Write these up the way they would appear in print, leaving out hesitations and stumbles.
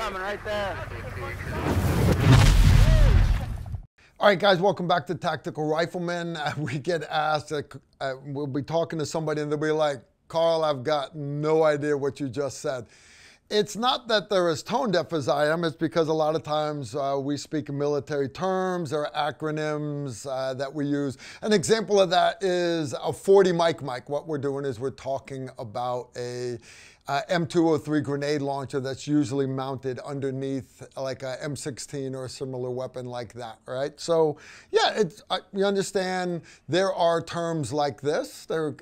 coming right there. All right, guys, welcome back to Tactical Rifleman. We get asked, we'll be talking to somebody and they'll be like, Carl, I've got no idea what you just said. It's not that they're as tone deaf as I am, it's because a lot of times we speak in military terms or acronyms that we use. An example of that is a 40 mic mic. What we're doing is we're talking about a M203 grenade launcher that's usually mounted underneath like a M16 or a similar weapon like that, right? So yeah, it's, you understand there are terms like this. So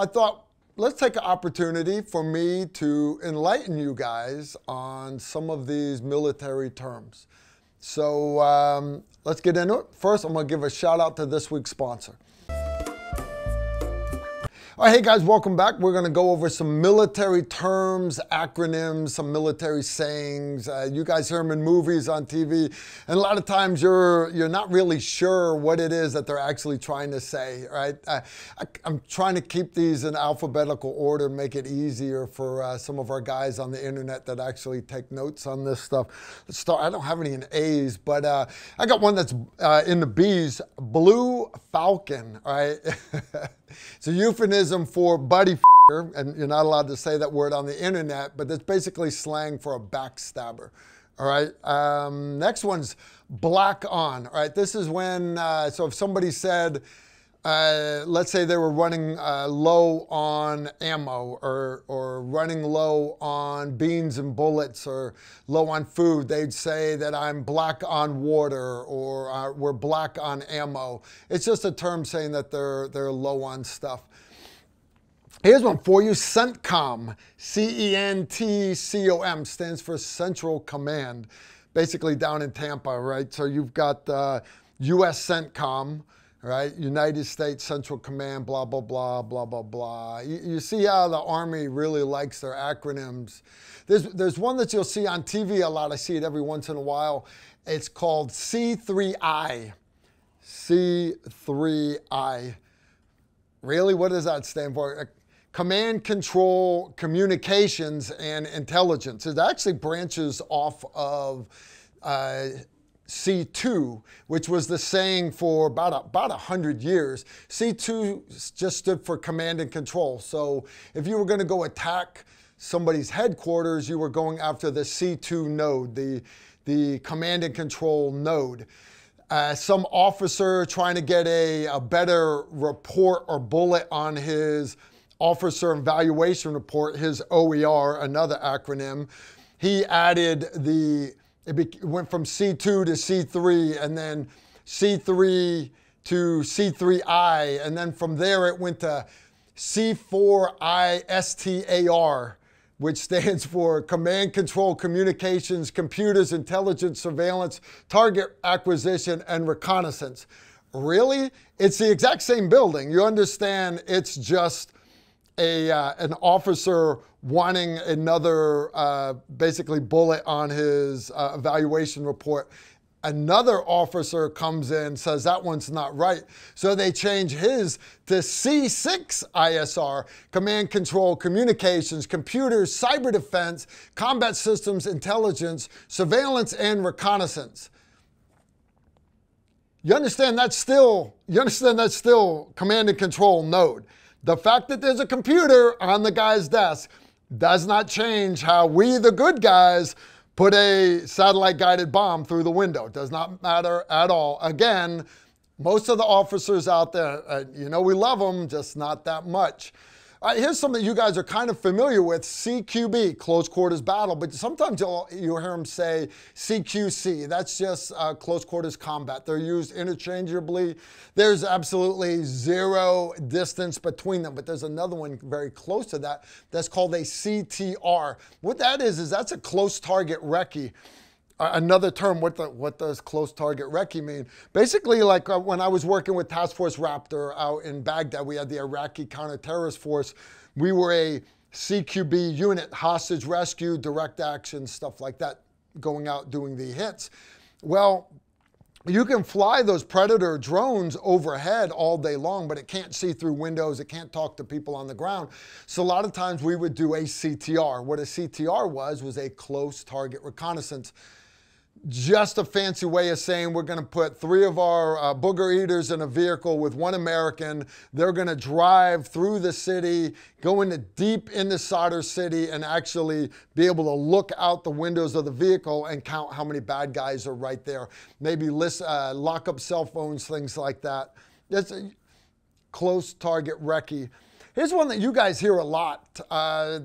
I thought, let's take an opportunity for me to enlighten you guys on some of these military terms. So let's get into it. First, I'm gonna give a shout out to this week's sponsor. All right, hey guys, welcome back. We're gonna go over some military terms, acronyms, some military sayings. You guys hear them in movies, on TV, and a lot of times you're not really sure what it is that they're actually trying to say, right? I'm trying to keep these in alphabetical order, make it easier for some of our guys on the internet that actually take notes on this stuff. Let's start. I don't have any in A's, but I got one that's in the B's, Blue Falcon, all right? It's a euphemism for buddy f***er, and you're not allowed to say that word on the internet, but that's basically slang for a backstabber, all right? Next one's black on, all right? This is when, so if somebody said, let's say they were running low on ammo or running low on beans and bullets or low on food, they'd say that I'm black on water or we're black on ammo. It's just a term saying that they're low on stuff. Here's one for you, CENTCOM, C-E-N-T-C-O-M, stands for Central Command, basically down in Tampa, right? So you've got U.S. CENTCOM, right? United States Central Command, blah, blah, blah, blah, blah, blah. You see how the Army really likes their acronyms. There's one that you'll see on TV a lot. I see it every once in a while. It's called C3I. C3I. Really? What does that stand for? Command, Control, Communications, and Intelligence. It actually branches off of C2, which was the saying for about 100 years. C2 just stood for command and control. So if you were going to go attack somebody's headquarters, you were going after the C2 node, the command and control node. Some officer trying to get a better report or bullet on his officer evaluation report, his OER, another acronym, he added the It went from C2 to C3, and then C3 to C3I, and then from there it went to C4ISTAR, which stands for Command, Control, Communications, Computers, Intelligence, Surveillance, Target Acquisition, and Reconnaissance. Really? It's the exact same building. You understand, it's just an officer wanting another basically bullet on his evaluation report. Another officer comes in, says that one's not right. So they change his to C6 ISR, Command, Control, Communications, Computers, Cyber Defense, Combat Systems, Intelligence, Surveillance, and Reconnaissance. You understand that's still Command and Control node. The fact that there's a computer on the guy's desk does not change how we, the good guys, put a satellite-guided bomb through the window. It does not matter at all. Again, most of the officers out there, you know we love them, just not that much. All right, here's something you guys are kind of familiar with, CQB, close quarters battle, but sometimes you'll hear them say CQC. That's just close quarters combat. They're used interchangeably. There's absolutely zero distance between them, but there's another one very close to that that's called a CTR. What that is that's a close target recce. Another term, what does close target recce mean? Basically, like when I was working with Task Force Raptor out in Baghdad, we had the Iraqi counterterrorist force. We were a CQB unit, hostage rescue, direct action, stuff like that, going out doing the hits. Well, You can fly those Predator drones overhead all day long, but it can't see through windows, it can't talk to people on the ground. So a lot of times we would do a CTR. What a CTR was a close target reconnaissance. Just a fancy way of saying we're going to put three of our booger eaters in a vehicle with one American. They're going to drive through the city, go into deep into Solder City, and actually be able to look out the windows of the vehicle and count how many bad guys are right there. Maybe list, lock up cell phones, things like that. That's a close target recce. Here's one that you guys hear a lot.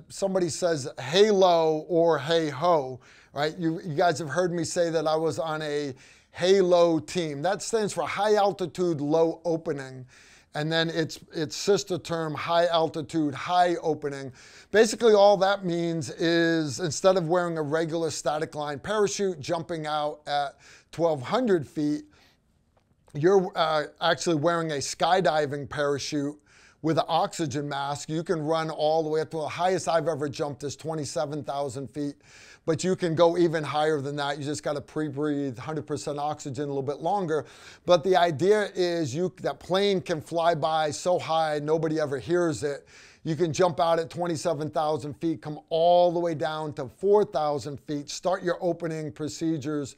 Somebody says HALO or hey ho. Right? You guys have heard me say that I was on a HALO team. That stands for high altitude, low opening. And then its sister term, high altitude, high opening. Basically all that means is instead of wearing a regular static line parachute, jumping out at 1,200 feet, you're actually wearing a skydiving parachute with an oxygen mask. You can run all the way up to the highest I've ever jumped is 27,000 feet. But you can go even higher than that. You just got to pre-breathe 100% oxygen a little bit longer. But the idea is that plane can fly by so high nobody ever hears it. You can jump out at 27,000 feet, come all the way down to 4,000 feet, start your opening procedures.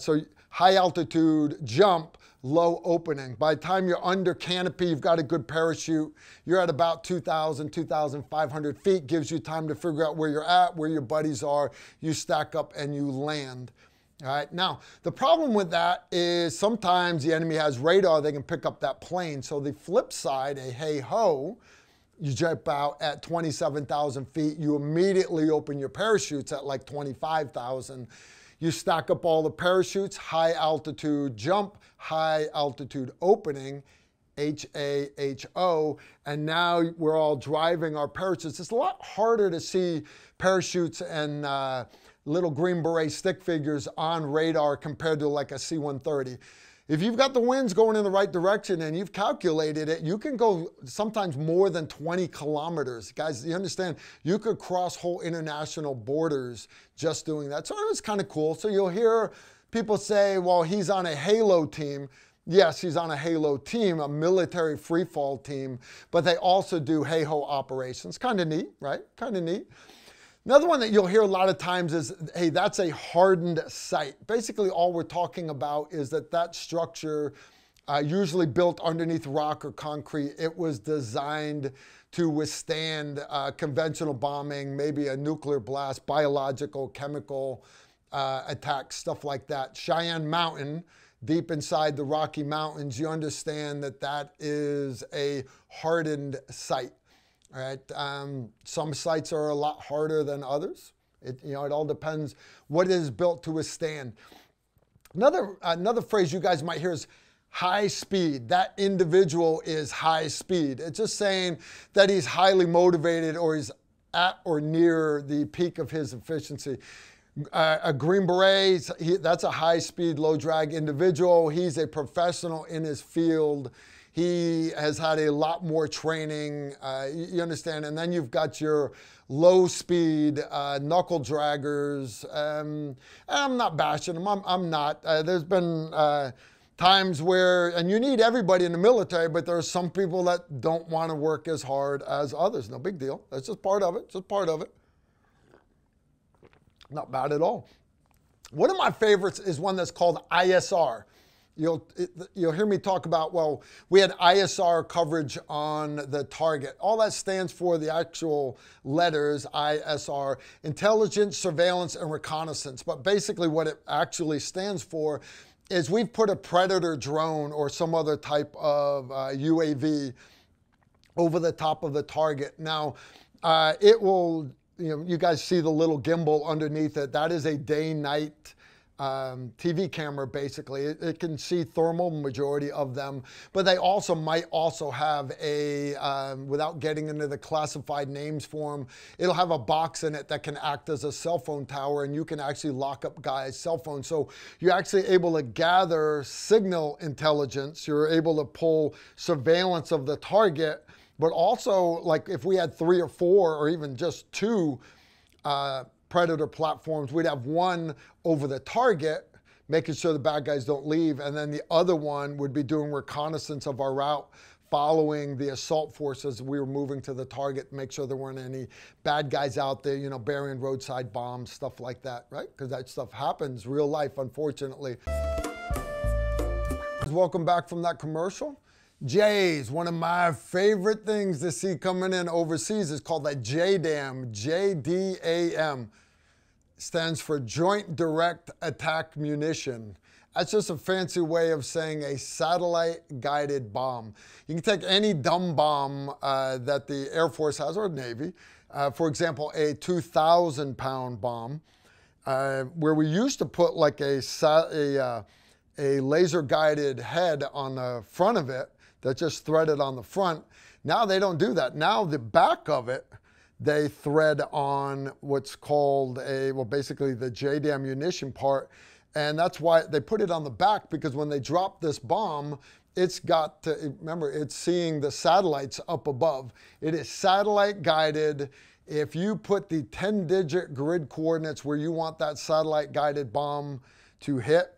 So high altitude jump, low opening. By the time you're under canopy, you've got a good parachute. You're at about 2,000, 2,500 feet. Gives you time to figure out where you're at, where your buddies are. You stack up and you land. All right. Now, the problem with that is sometimes the enemy has radar. They can pick up that plane. So the flip side, a hey-ho, you jump out at 27,000 feet. You immediately open your parachutes at like 25,000. You stack up all the parachutes, high altitude jump, high altitude opening, HAHO, and now we're all driving our parachutes. It's a lot harder to see parachutes and little green beret stick figures on radar compared to like a C-130. If you've got the winds going in the right direction and you've calculated it, you can go sometimes more than 20 kilometers. Guys, you understand, you could cross whole international borders just doing that. So it was kind of cool. So you'll hear people say, well, he's on a HALO team. Yes, he's on a HALO team, a military freefall team, but they also do hey-ho operations. Kind of neat, right? Kind of neat. Another one that you'll hear a lot of times is, hey, that's a hardened site. Basically, all we're talking about is that structure, usually built underneath rock or concrete, it was designed to withstand conventional bombing, maybe a nuclear blast, biological, chemical attacks, stuff like that. Cheyenne Mountain, deep inside the Rocky Mountains, you understand that is a hardened site. All right. Some sites are a lot harder than others. It all depends what is built to withstand. Another phrase you guys might hear is high speed. That individual is high speed. It's just saying that he's highly motivated or he's at or near the peak of his efficiency. A Green Beret, that's a high speed, low drag individual. He's a professional in his field. He has had a lot more training, you understand? And then you've got your low-speed knuckle draggers. And I'm not bashing them. I'm not. There's been times where, and you need everybody in the military, but there are some people that don't want to work as hard as others. No big deal. That's just part of it. Just part of it. Not bad at all. One of my favorites is one that's called ISR. You'll hear me talk about, well, we had ISR coverage on the target. All that stands for the actual letters, ISR, Intelligence, Surveillance, and Reconnaissance. But basically what it actually stands for is we've put a Predator drone or some other type of UAV over the top of the target. Now, it will, you guys see the little gimbal underneath it. That is a day-night TV camera, basically. It can see thermal, majority of them, but they also might also have a, without getting into the classified names form, it'll have a box in it that can act as a cell phone tower, and you can actually lock up guys' cell phones. So you're actually able to gather signal intelligence. You're able to pull surveillance of the target, but also, like, if we had 3 or 4 or even just 2 Predator platforms, we'd have one over the target making sure the bad guys don't leave. And then the other one would be doing reconnaissance of our route, following the assault force as we were moving to the target, make sure there weren't any bad guys out there, you know, burying roadside bombs, stuff like that, right? Because that stuff happens, real life, unfortunately. Welcome back from that commercial. J's, one of my favorite things to see coming in overseas is called that JDAM, J-D-A-M. Stands for Joint Direct Attack Munition. That's just a fancy way of saying a satellite-guided bomb. You can take any dumb bomb that the Air Force has, or Navy, for example, a 2,000-pound bomb, where we used to put like a laser-guided head on the front of it that's just threaded on the front. Now they don't do that. Now the back of it, they thread on what's called a, well, basically the JDAM munition part. And that's why they put it on the back, because when they drop this bomb, it's got to, remember, it's seeing the satellites up above. It is satellite guided. If you put the 10-digit grid coordinates where you want that satellite guided bomb to hit,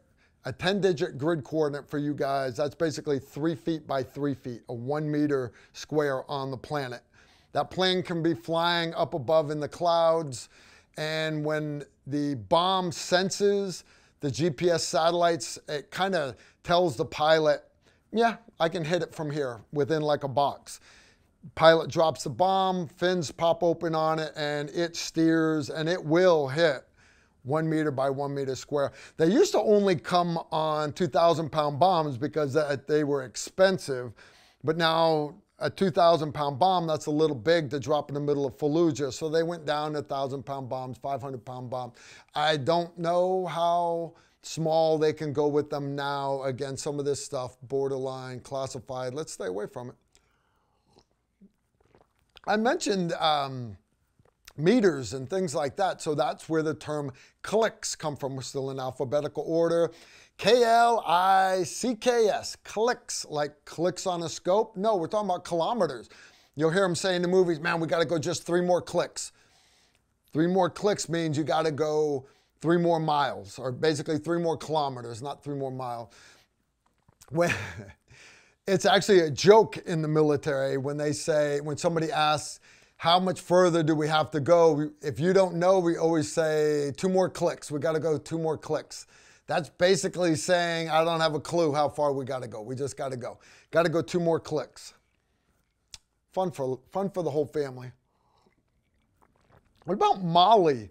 a 10-digit grid coordinate for you guys, that's basically 3 feet by 3 feet, a 1 meter square on the planet. That plane can be flying up above in the clouds, and when the bomb senses the GPS satellites, it kind of tells the pilot, yeah, I can hit it from here within like a box. Pilot drops the bomb, fins pop open on it, and it steers, and it will hit 1 meter by 1 meter square. They used to only come on 2,000-pound bombs because they were expensive, but now a 2,000-pound bomb, that's a little big to drop in the middle of Fallujah. So they went down to 1,000-pound bombs, 500-pound bombs. I don't know how small they can go with them now. Again, some of this stuff, borderline, classified. Let's stay away from it. I mentioned meters and things like that. So that's where the term clicks come from. We're still in alphabetical order. K-L-I-C-K-S, clicks, like clicks on a scope. No, we're talking about kilometers. You'll hear them say in the movies, man, we got to go just 3 more clicks. 3 more clicks means you got to go 3 more miles, or basically 3 more kilometers, not 3 more miles. When it's actually a joke in the military when they say, when somebody asks, how much further do we have to go? If you don't know, we always say 2 more clicks. We got to go 2 more clicks. That's basically saying, I don't have a clue how far we got to go. We just got to go. Got to go 2 more clicks. Fun for the whole family. What about MOLLE?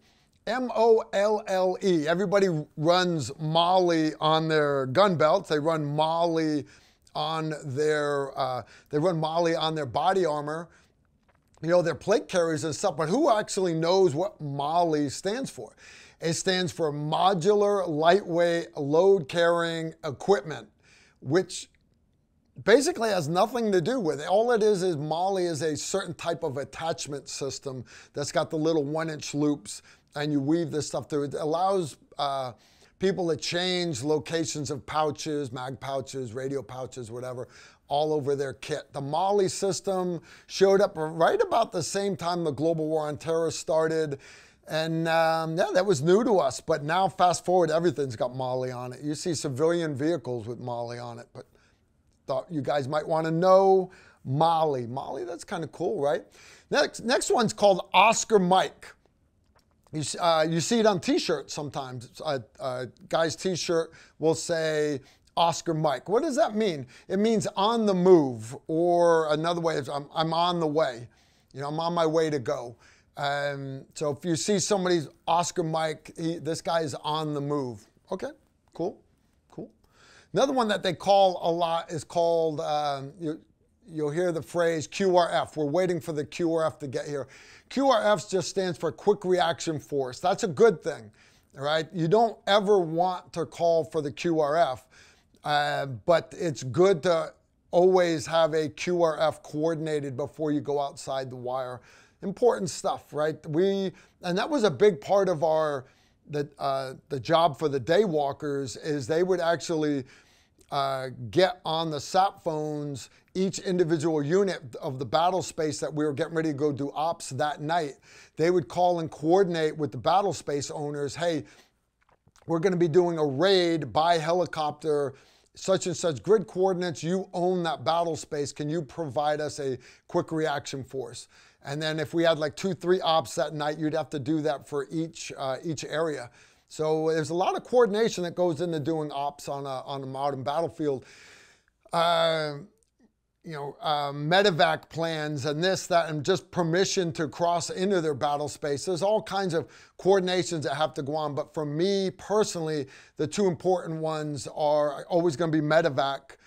M-O-L-L-E. Everybody runs MOLLE on their gun belts. They run MOLLE on their body armor. You know, their plate carriers and stuff, but who actually knows what MOLLE stands for? It stands for Modular Lightweight Load Carrying Equipment, which basically has nothing to do with it. All it is MOLLE is a certain type of attachment system that's got the little 1-inch loops, and you weave this stuff through. It allows people to change locations of pouches, mag pouches, radio pouches, whatever, all over their kit. The MOLLE system showed up right about the same time the global war on terror started. And yeah, that was new to us, but now fast forward, everything's got MOLLE on it. You see civilian vehicles with MOLLE on it, but thought you guys might wanna know MOLLE. MOLLE, that's kind of cool, right? Next one's called Oscar Mike. You see it on t-shirts sometimes. Guy's t-shirt will say Oscar Mike. What does that mean? It means on the move, or another way is I'm on the way. You know, I'm on my way to go. So if you see somebody's Oscar Mike, this guy is on the move. Okay, cool, cool. Another one that they call a lot is called, you'll hear the phrase QRF. We're waiting for the QRF to get here. QRF just stands for Quick Reaction Force. That's a good thing, all right? You don't ever want to call for the QRF. But it's good to always have a QRF coordinated before you go outside the wire. Important stuff, right? And that was a big part of the job for the day walkers, is they would actually get on the sat phones, each individual unit of the battle space that we were getting ready to go do ops that night. They would call and coordinate with the battle space owners, hey, we're going to be doing a raid by helicopter, such and such grid coordinates, you own that battle space, can you provide us a quick reaction force? And then if we had like 2-3 ops that night, you'd have to do that for each area. So there's a lot of coordination that goes into doing ops on a modern battlefield. Medevac plans and this, that, and just permission to cross into their battle space. There's all kinds of coordinations that have to go on. But for me personally, the two important ones are always going to be medevac,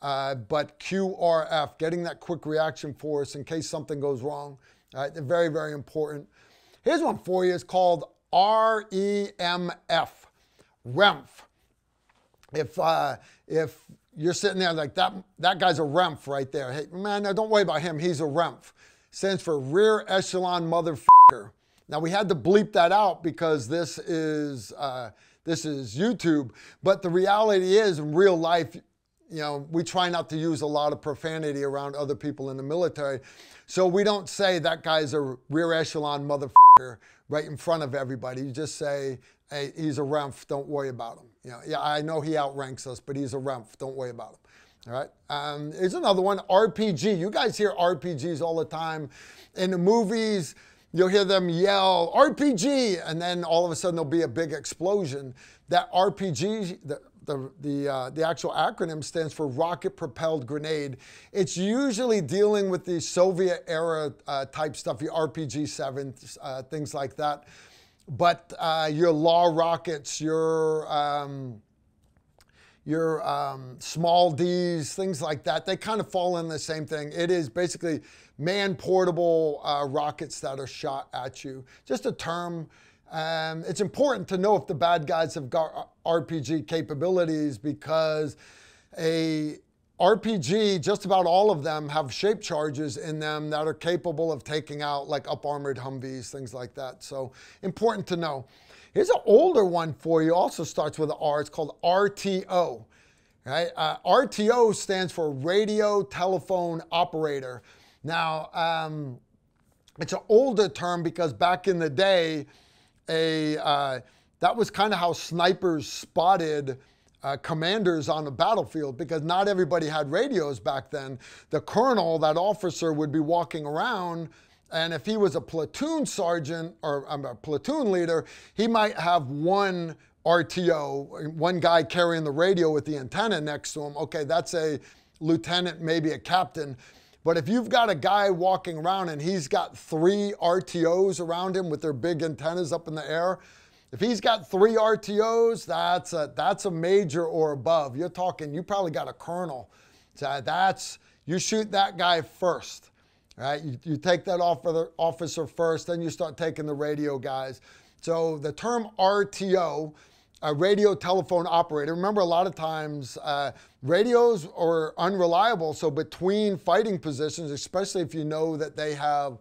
but QRF, getting that quick reaction force in case something goes wrong. They're very, very important. Here's one for you. It's called REMF, REMF. If you're sitting there like that guy's a REMF right there. Hey, man, no, don't worry about him. He's a REMF. Stands for rear echelon motherfucker. Now we had to bleep that out because this is YouTube. But the reality is, in real life, you know, we try not to use a lot of profanity around other people in the military. So we don't say that guy's a rear echelon motherfucker right in front of everybody. You just say, hey, he's a REMF, don't worry about him. You know, yeah, I know he outranks us, but he's a REMF, don't worry about him. All right, here's another one, RPG. You guys hear RPGs all the time. In the movies, you'll hear them yell, RPG, and then all of a sudden there'll be a big explosion. That RPG, the actual acronym stands for rocket-propelled grenade. It's usually dealing with the Soviet-era type stuff, your RPG-7, things like that. But your LAW rockets, your small Ds, things like that, they kind of fall in the same thing. It is basically man-portable rockets that are shot at you. Just a term. It's important to know if the bad guys have got RPG capabilities, because a RPG, just about all of them have shape charges in them that are capable of taking out like up armored Humvees, things like that. So important to know. Here's an older one for you, also starts with an R. It's called RTO. Right? RTO stands for radio telephone operator. Now, it's an older term because back in the day, that was kind of how snipers spotted commanders on the battlefield, because not everybody had radios back then. The colonel, that officer, would be walking around, and if he was a platoon sergeant or a platoon leader, he might have one RTO, one guy carrying the radio with the antenna next to him. Okay, that's a lieutenant, maybe a captain. But if you've got a guy walking around and he's got 3 RTOs around him with their big antennas up in the air, if he's got 3 RTOs, that's a major or above. You're talking, you probably got a colonel. So that's, you shoot that guy first, right? You take that officer first, then you start taking the radio guys. So the term RTO, a radio telephone operator. Remember, a lot of times radios are unreliable. So between fighting positions, especially if you know that they have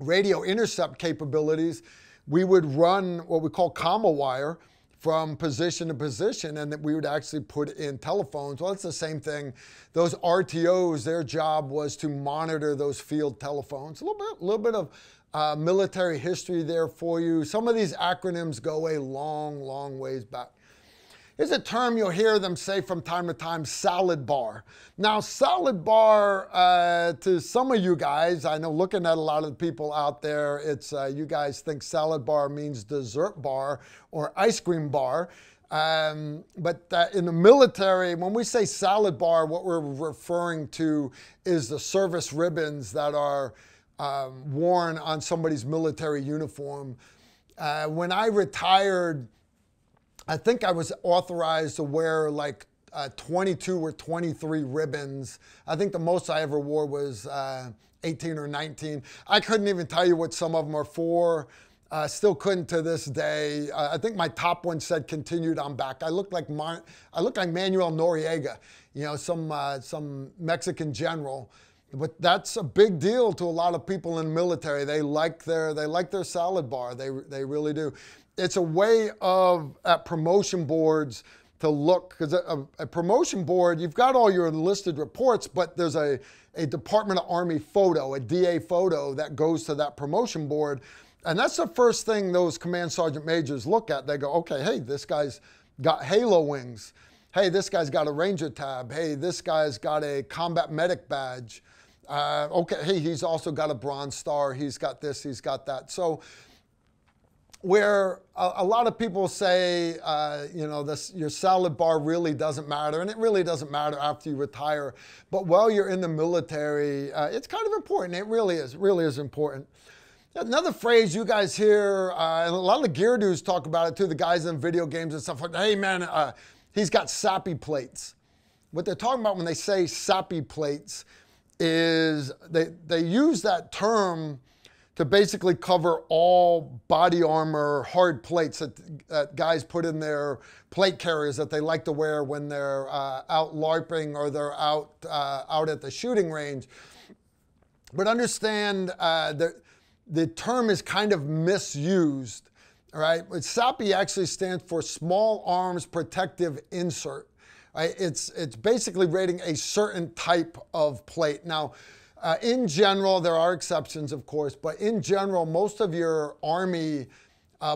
radio intercept capabilities, we would run what we call comma wire from position to position, and that we would actually put in telephones. Well, it's the same thing. Those RTOs, their job was to monitor those field telephones. A little bit of military history there for you. Some of these acronyms go a long, long ways back. Here's a term you'll hear them say from time to time, salad bar. Now, salad bar, to some of you guys, I know looking at a lot of the people out there, it's you guys think salad bar means dessert bar or ice cream bar. But in the military, when we say salad bar, what we're referring to is the service ribbons that are worn on somebody's military uniform. When I retired, I think I was authorized to wear like 22 or 23 ribbons. I think the most I ever wore was 18 or 19. I couldn't even tell you what some of them are for. Still couldn't to this day. I think my top one said "continued on back." I looked like Manuel Noriega, you know, some Mexican general. But that's a big deal to a lot of people in the military. They like their salad bar. They really do. It's a way of, at promotion boards, to look, because a promotion board, you've got all your enlisted reports, but there's a Department of Army photo, a DA photo that goes to that promotion board. And that's the first thing those command sergeant majors look at. They go, okay, hey, this guy's got halo wings. Hey, this guy's got a ranger tab. Hey, this guy's got a combat medic badge. Okay, hey, he's also got a bronze star. He's got this, he's got that. So where a lot of people say, you know, this, your salad bar really doesn't matter, and it really doesn't matter after you retire. But while you're in the military, it's kind of important. It really is important. Another phrase you guys hear, and a lot of the gear dudes talk about it too, the guys in video games and stuff like that. Hey man, he's got SAPI plates. What they're talking about when they say SAPI plates is they use that term to basically cover all body armor, hard plates that guys put in their plate carriers that they like to wear when they're out LARPing or they're out, out at the shooting range. But understand that the term is kind of misused, all right? SAPI actually stands for Small Arms Protective Insert, right? It's basically rating a certain type of plate. Now, in general, there are exceptions, of course, but in general, most of your Army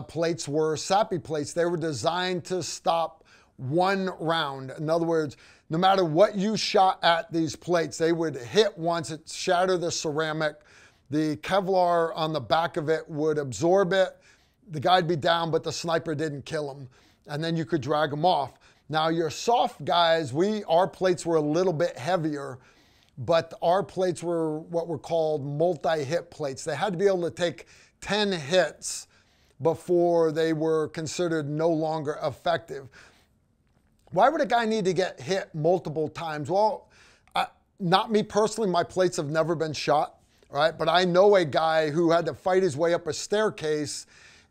plates were SAPI plates. They were designed to stop one round. In other words, no matter what you shot at these plates, they would hit once, it shatter the ceramic, the Kevlar on the back of it would absorb it, the guy'd be down, but the sniper didn't kill him, and then you could drag him off. Now your soft guys, our plates were a little bit heavier, but our plates were what were called multi-hit plates. They had to be able to take 10 hits before they were considered no longer effective. Why would a guy need to get hit multiple times? Well, not me personally, my plates have never been shot. Right? But I know a guy who had to fight his way up a staircase,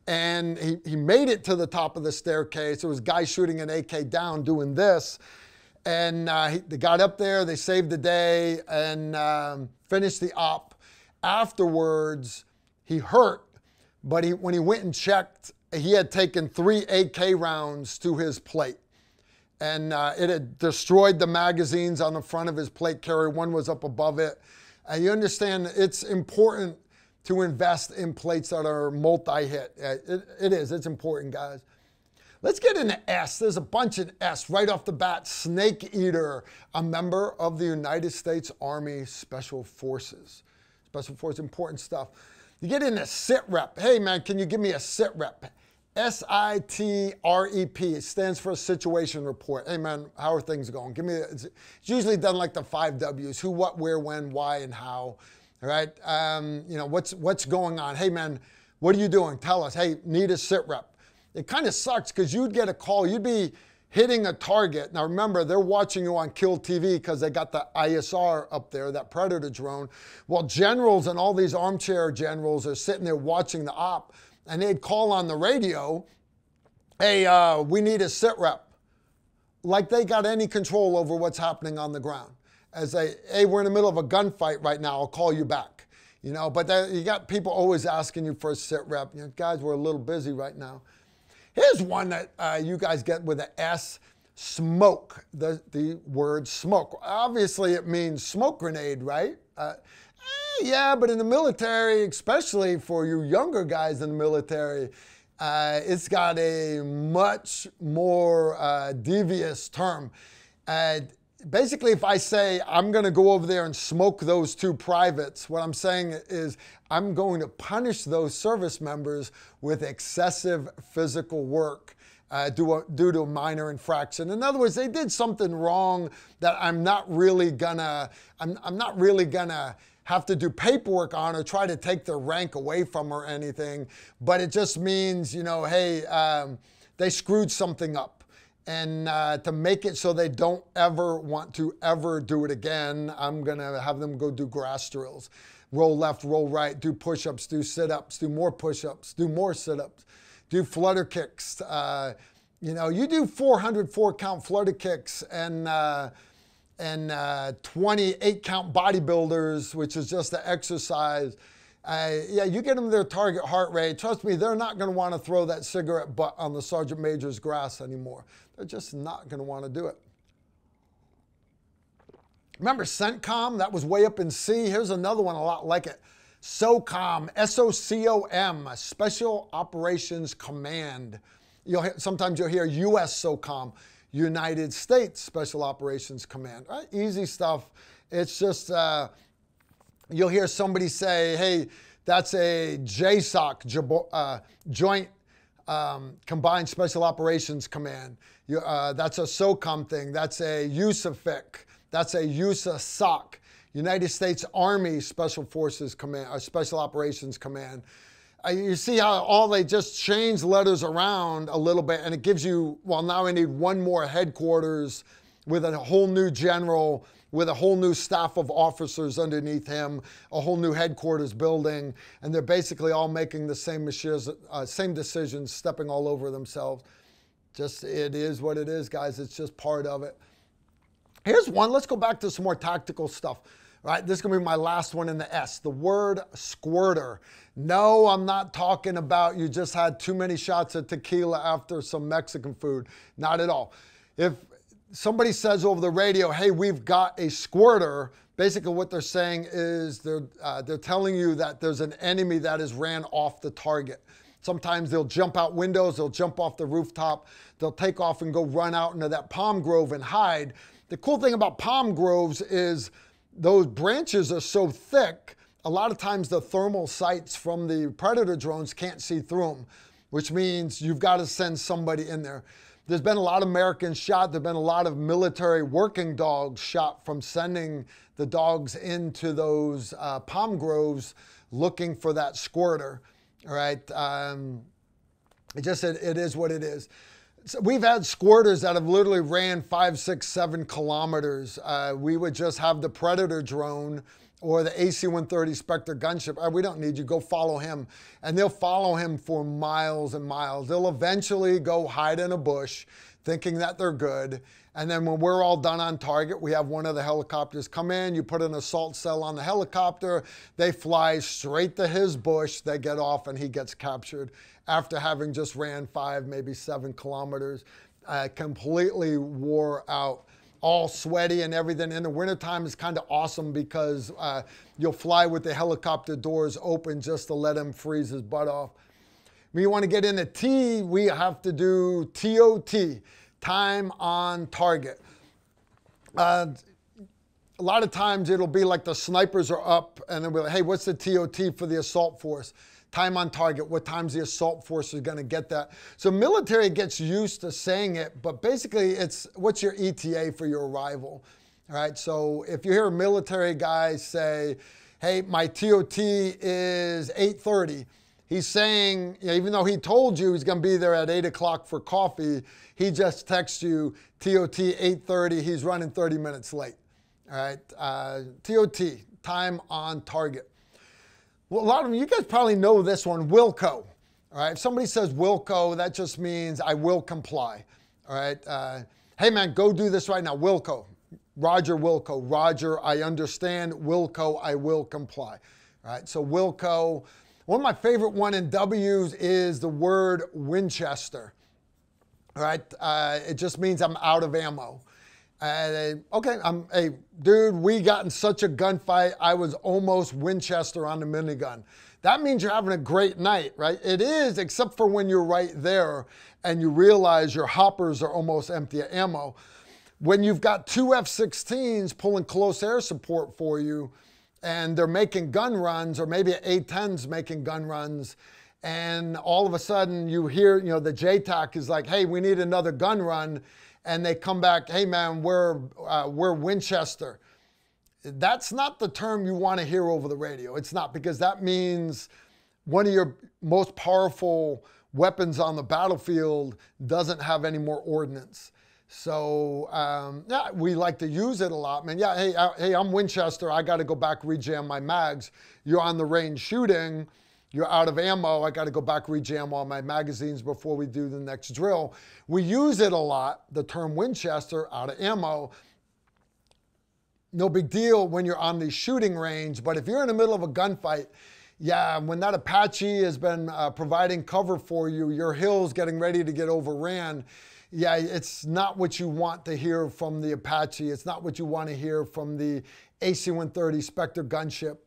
and he made it to the top of the staircase. There was a guy shooting an AK down doing this, and they got up there, they saved the day, and finished the op. Afterwards, he hurt, but when he went and checked, he had taken 3 AK rounds to his plate. And it had destroyed the magazines on the front of his plate carrier. One was up above it. And you understand it's important to invest in plates that are multi-hit. It is, it's important, guys. Let's get into S. There's a bunch in S right off the bat. Snake Eater, a member of the United States Army Special Forces. Special Forces, important stuff. You get into SITREP. Hey man, can you give me a SITREP? S-I-T-R-E-P, it stands for a situation report. Hey man, how are things going? Give me, it's usually done like the 5 W's, who, what, where, when, why, and how, all right? You know, what's going on? Hey man, what are you doing? Tell us, hey, need a sit rep. It kind of sucks because you'd get a call, you'd be hitting a target. Now remember, they're watching you on Kill TV because they got the ISR up there, that Predator drone. Well, generals and all these armchair generals are sitting there watching the op, and they'd call on the radio, hey, we need a sit rep. Like they got any control over what's happening on the ground. As they, hey, we're in the middle of a gunfight right now, I'll call you back. You know, but you got people always asking you for a sit rep. You know, guys, we're a little busy right now. Here's one that you guys get with an S, smoke, the word smoke. Obviously it means smoke grenade, right? Yeah, but in the military, especially for you younger guys in the military, it's got a much more devious term. Basically, if I say I'm going to go over there and smoke those 2 privates, what I'm saying is I'm going to punish those service members with excessive physical work due to a minor infraction. In other words, they did something wrong that I'm not really gonna have to do paperwork on or try to take their rank away from or anything, but it just means, you know, hey, they screwed something up, and to make it so they don't ever want to ever do it again, I'm gonna have them go do grass drills, roll left, roll right, do push-ups, do sit-ups, do more push-ups, do more sit-ups, do flutter kicks. You know, you do 404 count flutter kicks and 28 count bodybuilders, which is just the exercise. Yeah, you get them their target heart rate. Trust me, they're not going to want to throw that cigarette butt on the sergeant major's grass anymore. They're just not going to want to do it. Remember CENTCOM? That was way up in C. Here's another one a lot like it. SOCOM, S-O-C-O-M, Special Operations Command. Sometimes you'll hear U.S. SOCOM, United States Special Operations Command. Right? Easy stuff. It's just you'll hear somebody say, hey, that's a JSOC, Joint Combined Special Operations Command. That's a SOCOM thing. That's a USAFIC. That's a USASOC, United States Army Special Forces Command, or Special Operations Command. You see how they just change letters around a little bit, and it gives you, well, now I need one more headquarters with a whole new general, with a whole new staff of officers underneath him, a whole new headquarters building, and they're basically all making the same decisions, stepping all over themselves. Just, it is what it is, guys. It's just part of it. Here's one. Let's go back to some more tactical stuff. All right, this is going to be my last one in the S, the word squirter. No, I'm not talking about you just had too many shots of tequila after some Mexican food. Not at all. If somebody says over the radio, hey, we've got a squirter, basically what they're saying is they're telling you that there's an enemy that has ran off the target. Sometimes they'll jump out windows, they'll jump off the rooftop, they'll take off and go run out into that palm grove and hide. The cool thing about palm groves is those branches are so thick, a lot of times the thermal sights from the Predator drones can't see through them, which means you've got to send somebody in there. There's been a lot of Americans shot. There've been a lot of military working dogs shot from sending the dogs into those palm groves looking for that squirter. All right, it is what it is. So we've had squirters that have literally ran 5, 6, 7 kilometers. We would just have the Predator drone or the AC-130 Spectre gunship. We don't need you. Go follow him. And they'll follow him for miles and miles. They'll eventually go hide in a bush thinking that they're good. And then when we're all done on target, we have one of the helicopters come in. You put an assault cell on the helicopter. They fly straight to his bush. They get off and he gets captured, after having just ran 5, maybe 7 kilometers, completely wore out, all sweaty and everything. In the wintertime is kind of awesome because you'll fly with the helicopter doors open just to let him freeze his butt off. When you want to get into T, we have to do TOT, time on target. A lot of times it'll be like the snipers are up and they'll be like, hey, what's the TOT for the assault force? Time on target, what time's the assault force is going to get that. So military gets used to saying it, but basically it's what's your ETA for your arrival. All right, so if you hear a military guy say, hey, my TOT is 8:30, he's saying, even though he told you he's going to be there at 8 o'clock for coffee, he just texts you TOT 8:30, he's running 30 minutes late. All right, TOT, time on target. Well, a lot of them, you guys probably know this one, Wilco. All right, if somebody says Wilco, that just means I will comply. All right, hey man, go do this right now, Wilco. Roger, Wilco. Roger, I understand. Wilco, I will comply. All right, so Wilco. One of my favorite one in W's is the word Winchester. All right, it just means I'm out of ammo. Okay, hey, dude, we got in such a gunfight, I was almost Winchester on the minigun. That means you're having a great night, right? It is, except for when you're right there and you realize your hoppers are almost empty of ammo. When you've got 2 F-16s pulling close air support for you and they're making gun runs, or maybe A-10's making gun runs, and all of a sudden you hear, the JTAC is like, hey, we need another gun run. And they come back, hey man, we're Winchester. That's not the term you want to hear over the radio. It's not, because that means one of your most powerful weapons on the battlefield doesn't have any more ordnance. So yeah, we like to use it a lot, man. Yeah, hey, I'm Winchester. I got to go back, rejam my mags. You're on the range shooting. You're out of ammo. I got to go back, rejam all my magazines before we do the next drill. We use it a lot, the term Winchester, out of ammo. No big deal when you're on the shooting range, but if you're in the middle of a gunfight, yeah, when that Apache has been providing cover for you, your hill's getting ready to get overran. Yeah, it's not what you want to hear from the Apache. It's not what you want to hear from the AC-130 Spectre gunship.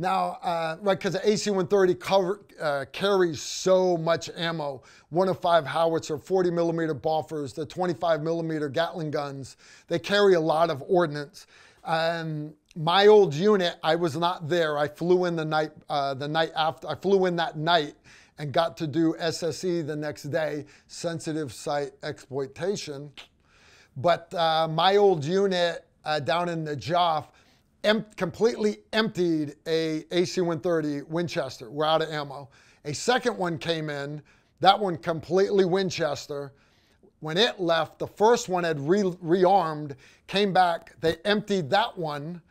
Now, right, because the AC-130 carries so much ammo, 105 howitzer, 40 millimeter Bofors, the 25 millimeter Gatling guns, they carry a lot of ordnance. My old unit, I was not there. I flew in the night after. I flew in that night and got to do SSE the next day, sensitive site exploitation. But my old unit down in Najaf, completely emptied a AC-130 Winchester. We're out of ammo. A second one came in, that one completely Winchester. When it left, the first one had rearmed, came back, they emptied that one,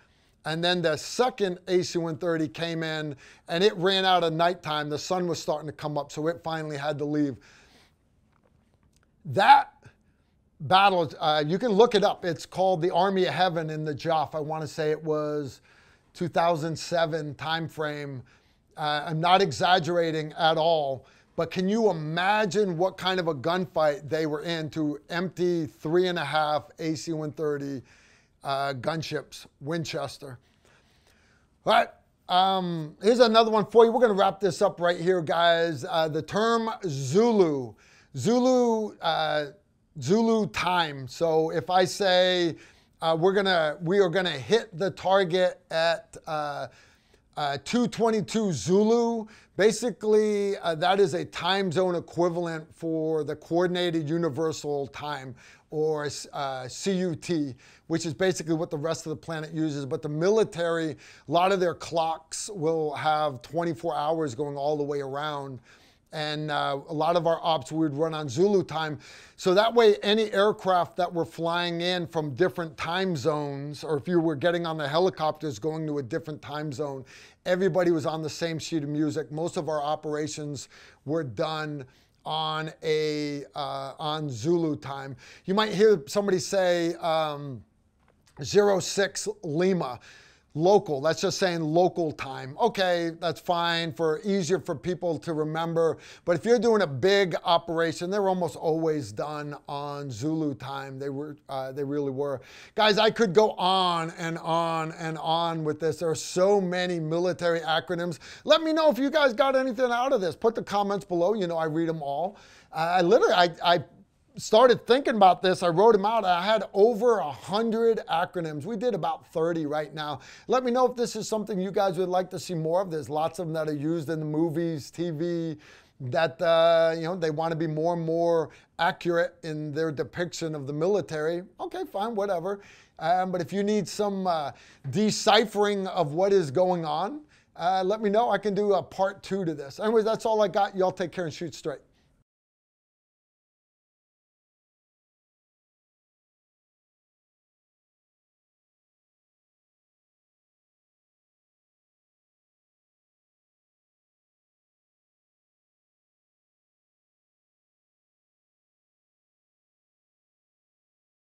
and then the second AC-130 came in and it ran out at nighttime. The sun was starting to come up, so it finally had to leave. That battle, you can look it up. It's called the Army of Heaven in the Najaf. I want to say it was 2007 time frame. I'm not exaggerating at all, but can you imagine what kind of a gunfight they were in to empty 3.5 AC-130 gunships, Winchester. All right, here's another one for you. We're going to wrap this up right here, guys. The term Zulu. Zulu time. So if I say we are gonna hit the target at 2:22 Zulu, basically that is a time zone equivalent for the Coordinated Universal Time, or CUT, which is basically what the rest of the planet uses. But the military, a lot of their clocks will have 24 hours going all the way around. And a lot of our ops we would run on Zulu time. So that way, any aircraft that were flying in from different time zones, or if you were getting on the helicopters going to a different time zone, everybody was on the same sheet of music. Most of our operations were done on on Zulu time. You might hear somebody say 06 Lima. Local, that's just saying local time. Okay, that's fine, for easier for people to remember. But if you're doing a big operation, they're almost always done on Zulu time. They really were. Guys, I could go on and on and on with this. There are so many military acronyms. Let me know if you guys got anything out of this. Put the comments below. You know I read them all. I literally, I started thinking about this. I wrote them out. I had over 100 acronyms. We did about 30 right now. Let me know if this is something you guys would like to see more of. There's lots of them that are used in the movies, TV, that you know, they want to be more and more accurate in their depiction of the military. Okay, fine, whatever. But if you need some deciphering of what is going on, let me know. I can do a part 2 to this. Anyways, that's all I got. Y'all take care and shoot straight.